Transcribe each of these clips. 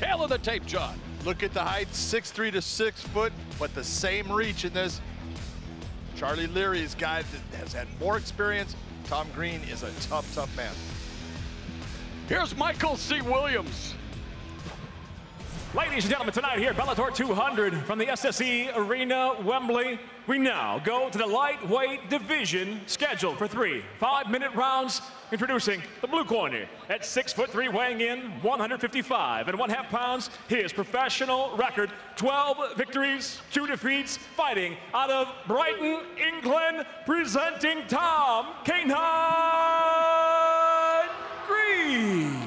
tail of the tape, John. Look at the height, 6'3" to 6 foot, but the same reach in this. Charlie Leary's guy that has had more experience. Tom Green is a tough, tough man. Here's Michael C. Williams. Ladies and gentlemen, tonight here at Bellator 200 from the SSE Arena, Wembley, we now go to the lightweight division, scheduled for 3 5-minute rounds. Introducing the blue corner at 6'3", weighing in 155.5 pounds. His professional record, 12 victories, 2 defeats, fighting out of Brighton, England, presenting Tom Kanehunt Green.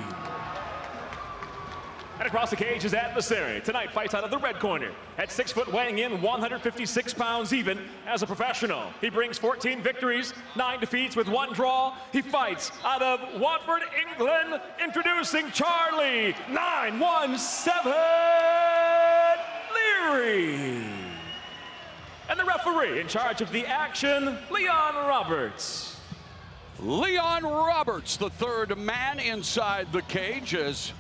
And across the cage is adversary. Tonight fights out of the red corner at 6 foot, weighing in 156 pounds even as a professional. He brings 14 victories, 9 defeats with 1 draw. He fights out of Watford, England, introducing Charlie 917 Leary. And the referee in charge of the action, Leon Roberts. Leon Roberts, the third man inside the cage, as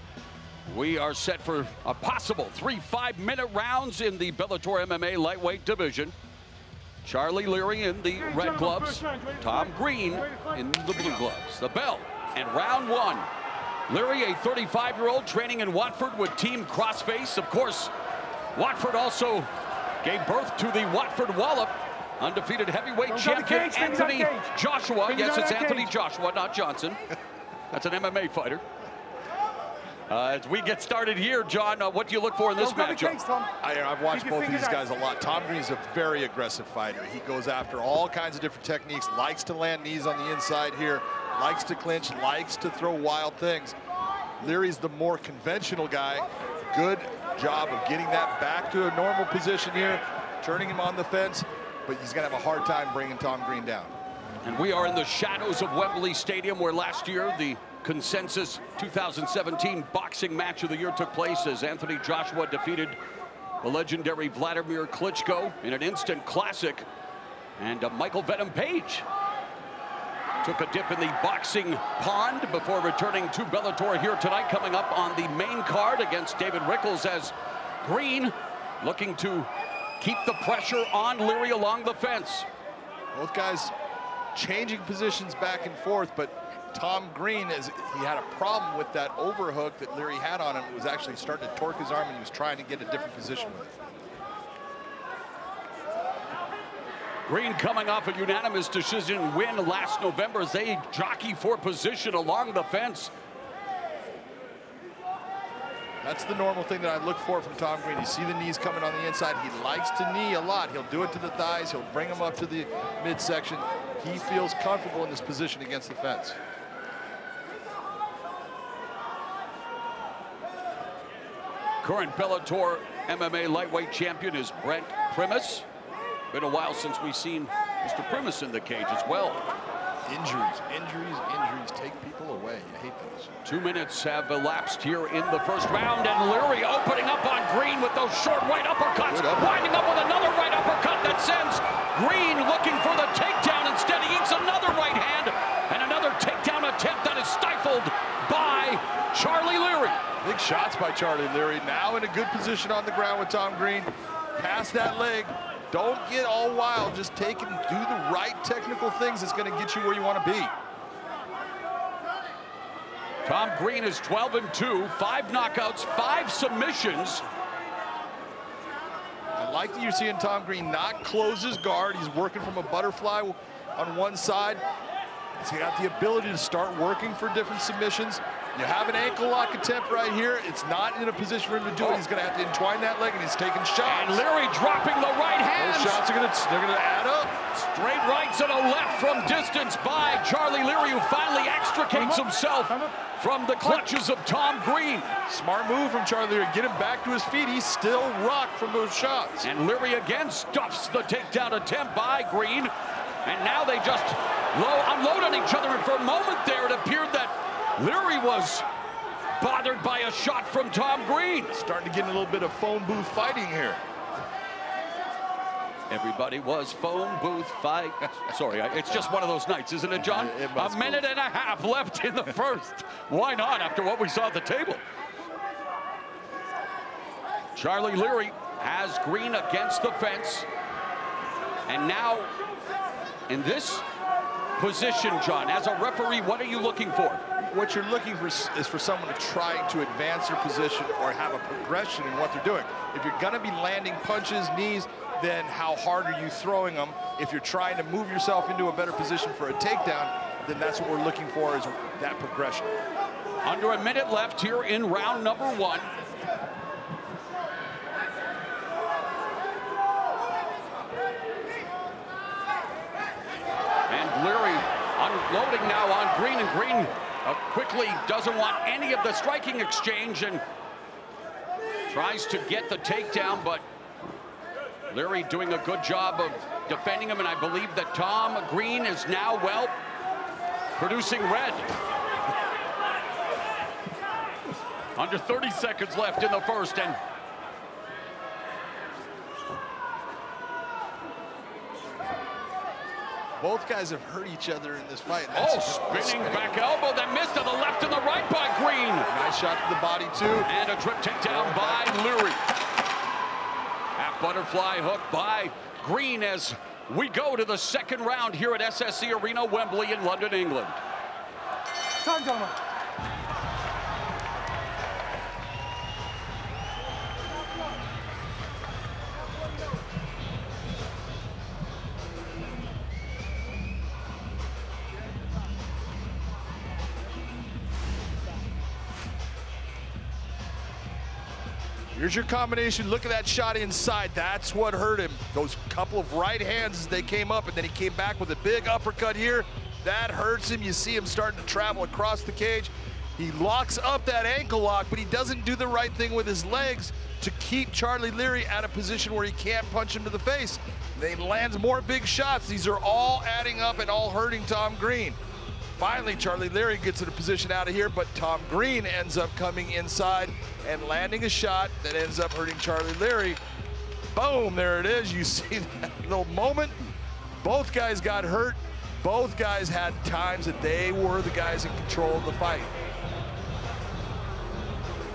we are set for a possible 3 5-minute rounds in the Bellator MMA lightweight division. Charlie Leary in the red gloves, Tom Green in the blue gloves. The bell and round one. Leary, a 35-year-old training in Watford with Team Crossface. Of course, Watford also gave birth to the Watford Wallop. Undefeated heavyweight champion Anthony Joshua. Yes, it's Anthony Joshua, not Johnson. That's an MMA fighter. As we get started here, John, what do you look for in this matchup? I've watched both of these guys a lot. Tom Green is a very aggressive fighter. He goes after all kinds of different techniques, likes to land knees on the inside here, likes to clinch, likes to throw wild things. Leary's the more conventional guy. Good job of getting that back to a normal position here, turning him on the fence, but he's going to have a hard time bringing Tom Green down. And we are in the shadows of Wembley Stadium, where last year the consensus 2017 boxing match of the year took place, as Anthony Joshua defeated the legendary Vladimir Klitschko in an instant classic. And Michael Venom Page took a dip in the boxing pond before returning to Bellator here tonight, coming up on the main card against David Rickles, as Green looking to keep the pressure on Leary along the fence. Both guys changing positions back and forth, but Tom Green, he had a problem with that overhook that Leary had on him. It was actually starting to torque his arm, and he was trying to get a different position with it. Green coming off a unanimous decision win last November as they jockey for position along the fence. That's the normal thing that I look for from Tom Green. You see the knees coming on the inside. He likes to knee a lot. He'll do it to the thighs. He'll bring them up to the midsection. He feels comfortable in this position against the fence. Current Bellator MMA lightweight champion is Brent Primus. Been a while since we've seen Mr. Primus in the cage as well. Injuries, injuries, injuries take people away. I hate those. 2 minutes have elapsed here in the first round, and Leary opening up on Green with those short right uppercuts, winding up with another right uppercut that sends Green looking for the takedown. Instead, he eats another right hand, and another takedown attempt that is stifled by Charlie Leary. Big shots by Charlie Leary, now in a good position on the ground with Tom Green. Pass that leg, don't get all wild, just take and do the right technical things that's gonna get you where you wanna be. Tom Green is 12-2, 5 knockouts, 5 submissions. I like that you're seeing Tom Green not close his guard. He's working from a butterfly on one side. He's got the ability to start working for different submissions. You have an ankle lock attempt right here. It's not in a position for him to do it. He's going to have to entwine that leg, and he's taking shots. And Leary dropping the right hand. Those shots are going to add up. Straight rights and a left from distance by Charlie Leary, who finally extricates himself from the clutches of Tom Green. Smart move from Charlie Leary. Get him back to his feet. He's still rocked from those shots. And Leary again stuffs the takedown attempt by Green. And now they just unload on each other, and for a moment there, it appeared that Leary was bothered by a shot from Tom Green. Starting to get a little bit of phone booth fighting here. Everybody was phone booth fight. Sorry, it's just one of those nights, isn't it, John? A minute and a half left in the first. Why not, after what we saw at the table? Charlie Leary has Green against the fence. And now, in this position, John, as a referee, what are you looking for? What you're looking for is for someone to try to advance their position or have a progression in what they're doing. If you're going to be landing punches, knees, then how hard are you throwing them? If you're trying to move yourself into a better position for a takedown, then that's what we're looking for, is that progression. Under a minute left here in round number one. And Leary unloading now on Green, and Green quickly doesn't want any of the striking exchange and tries to get the takedown, but Leary doing a good job of defending him, and I believe that Tom Green is now, well, producing red. Under 30 seconds left in the first, and both guys have hurt each other in this fight. That's spinning back elbow that missed to the left and the right by Green. Nice shot to the body, too. And a trip takedown by Leary. Half butterfly hook by Green as we go to the second round here at SSE Arena, Wembley in London, England. Time timer. Here's your combination. Look at that shot inside. That's what hurt him. Those couple of right hands as they came up, and then he came back with a big uppercut here. That hurts him. You see him starting to travel across the cage. He locks up that ankle lock, but he doesn't do the right thing with his legs to keep Charlie Leary at a position where he can't punch him to the face. They lands more big shots. These are all adding up and all hurting Tom Green. Finally, Charlie Leary gets in a position out of here, but Tom Green ends up coming inside and landing a shot that ends up hurting Charlie Leary. Boom, there it is. You see that little moment? Both guys got hurt. Both guys had times that they were the guys in control of the fight.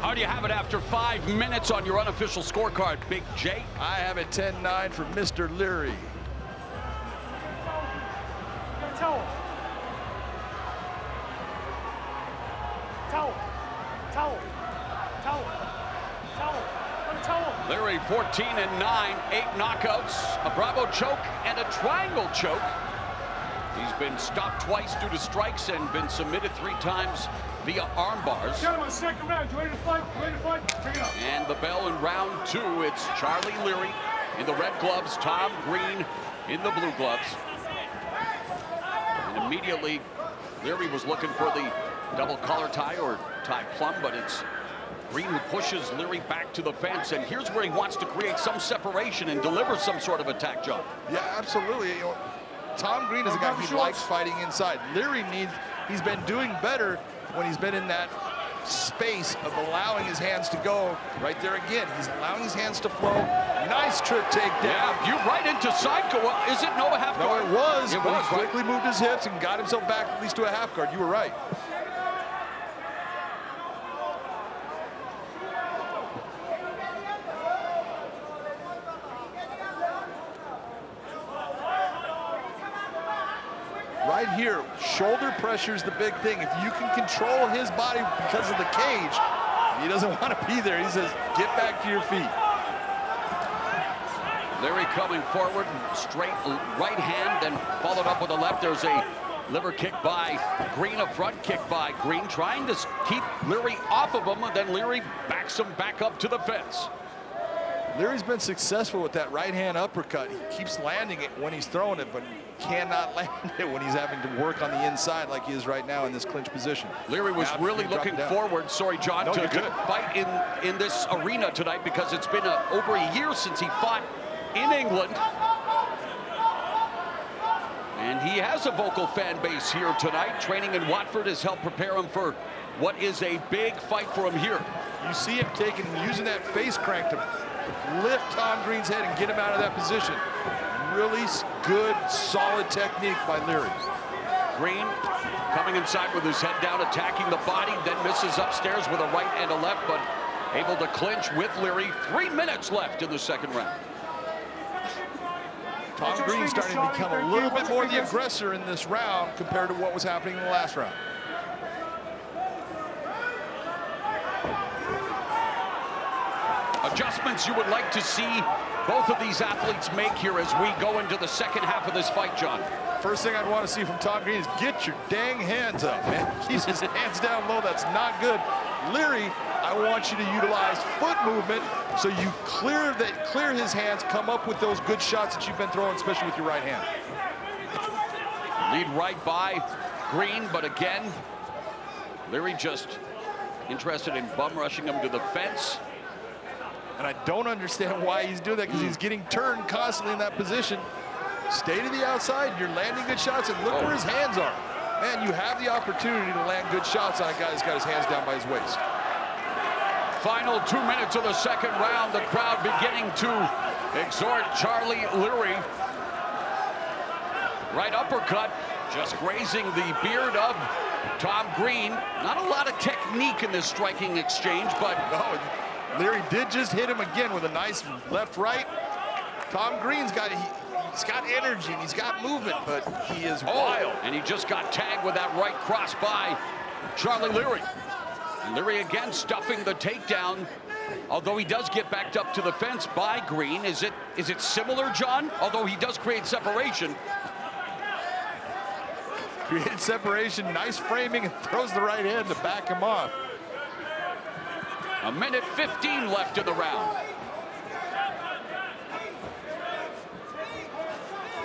How do you have it after 5 minutes on your unofficial scorecard, Big Jake? I have it 10-9 for Mr. Leary. Leary 14-9, 8 knockouts, a Bravo choke and a triangle choke. He's been stopped twice due to strikes and been submitted 3 times via arm bars. Gentlemen, second round, you ready to fight? You ready to fight? Check it out. And the bell in round 2, it's Charlie Leary in the red gloves, Tom Green in the blue gloves. And immediately, Leary was looking for the double collar tie or tie plum, but it's Green who pushes Leary back to the fence, and here's where he wants to create some separation and deliver some sort of attack job. Yeah, absolutely. You know, Tom Green is a guy who likes fighting inside. Leary he's been doing better when he's been in that space of allowing his hands to go. Right there again, he's allowing his hands to flow. Nice trip takedown. Yeah, you're right into side guard. Is it no half guard? No, it was. It was. He quickly moved his hips and got himself back at least to a half guard. You were right. Right here, shoulder pressure is the big thing. If you can control his body because of the cage, he doesn't want to be there. He says, get back to your feet. Leary coming forward, straight right hand, then followed up with a left. There's a liver kick by Green, a front kick by Green, trying to keep Leary off of him, and then Leary backs him back up to the fence. Leary's been successful with that right-hand uppercut. He keeps landing it when he's throwing it, but he cannot land it when he's having to work on the inside like he is right now in this clinch position. Leary was really looking forward, sorry, John, to fight in this arena tonight, because it's been over a year since he fought in England. And he has a vocal fan base here tonight. Training in Watford has helped prepare him for what is a big fight for him here. You see him using that face crank to lift Tom Green's head and get him out of that position. Really good, solid technique by Leary. Green coming inside with his head down, attacking the body, then misses upstairs with a right and a left, but able to clinch with Leary. 3 minutes left in the second round. Tom Green's starting to become a little bit more the aggressor in this round compared to what was happening in the last round. Adjustments you would like to see both of these athletes make here as we go into the second half of this fight, John. First thing I'd want to see from Tom Green is get your dang hands up, man. Keeps his hands down low. That's not good. Leary, I want you to utilize foot movement so you clear his hands, come up with those good shots that you've been throwing, especially with your right hand. Lead right by Green, but again, Leary just interested in bum rushing him to the fence. And I don't understand why he's doing that, because he's getting turned constantly in that position. Stay to the outside, you're landing good shots, and look where his hands are. Man, you have the opportunity to land good shots on a guy that's got his hands down by his waist. Final 2 minutes of the second round, the crowd beginning to exhort Charlie Leary. Right uppercut, just grazing the beard of Tom Green. Not a lot of technique in this striking exchange, but... No. Leary did just hit him again with a nice left right. Tom Green's got, he's got energy and he's got movement, but he is wild. And he just got tagged with that right cross by Charlie Leary. And Leary again stuffing the takedown, although he does get backed up to the fence by Green. Is it similar, John? Although he does create separation. Created separation, nice framing, and throws the right hand to back him off. A minute 15 left in the round.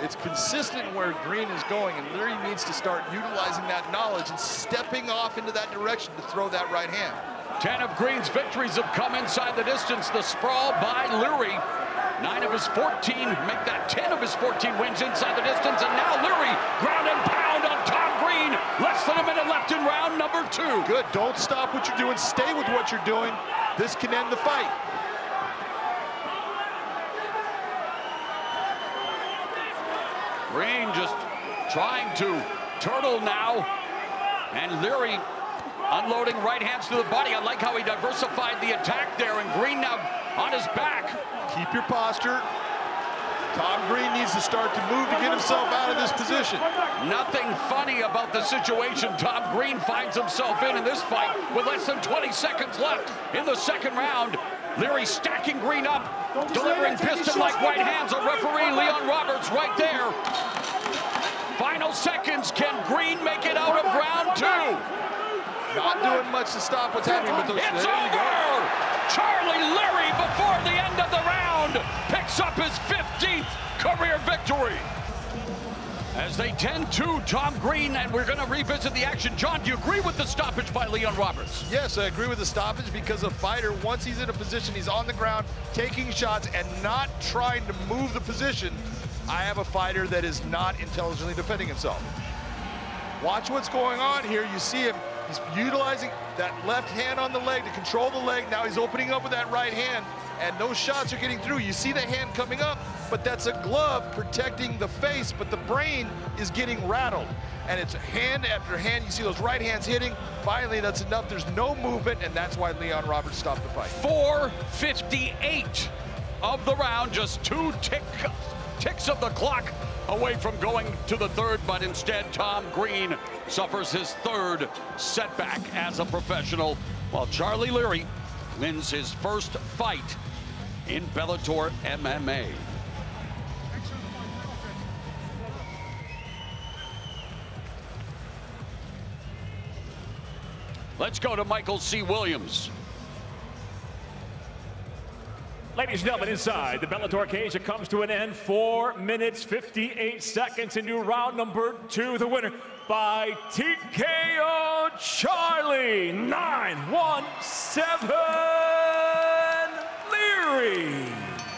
It's consistent where Green is going, and Leary needs to start utilizing that knowledge and stepping off into that direction to throw that right hand. 10 of Green's victories have come inside the distance. The sprawl by Leary. 9 of his 14, make that 10 of his 14 wins inside the distance, and now Leary ground and pound on Tom Green. Less than a minute left in round number 2. Good, don't stop what you're doing, stay with what you're doing. This can end the fight. Green just trying to turtle now, and Leary unloading right hands to the body. I like how he diversified the attack there, and Green now on his back. Keep your posture. Tom Green needs to start to move to get himself out of this position. Nothing funny about the situation Tom Green finds himself in this fight with less than 20 seconds left in the second round. Leary stacking Green up, delivering piston-like right hands. A referee, Leon Roberts, right there. Final seconds. Can Green make it out of round 2? Not doing much to stop what's happening. But it's over! Charlie Leary, before the end of the round, picks up his 15th career victory. As they tend to Tom Green, and we're going to revisit the action. John, do you agree with the stoppage by Leon Roberts? Yes, I agree with the stoppage, because a fighter, once he's in a position, he's on the ground, taking shots, and not trying to move the position. I have a fighter that is not intelligently defending himself. Watch what's going on here. You see him. He's utilizing that left hand on the leg to control the leg. Now he's opening up with that right hand, and those shots are getting through. You see the hand coming up, but that's a glove protecting the face, but the brain is getting rattled. And it's hand after hand. You see those right hands hitting. Finally, that's enough. There's no movement, and that's why Leon Roberts stopped the fight. 4:58 of the round, just two ticks of the clock away from going to the third, but instead Tom Green suffers his third setback as a professional, while Charlie Leary wins his first fight in Bellator MMA. Let's go to Michael C. Williams. Ladies and gentlemen, inside the Bellator cage, it comes to an end. 4 minutes, 58 seconds into round number 2. The winner by TKO, Charlie 917 Leary.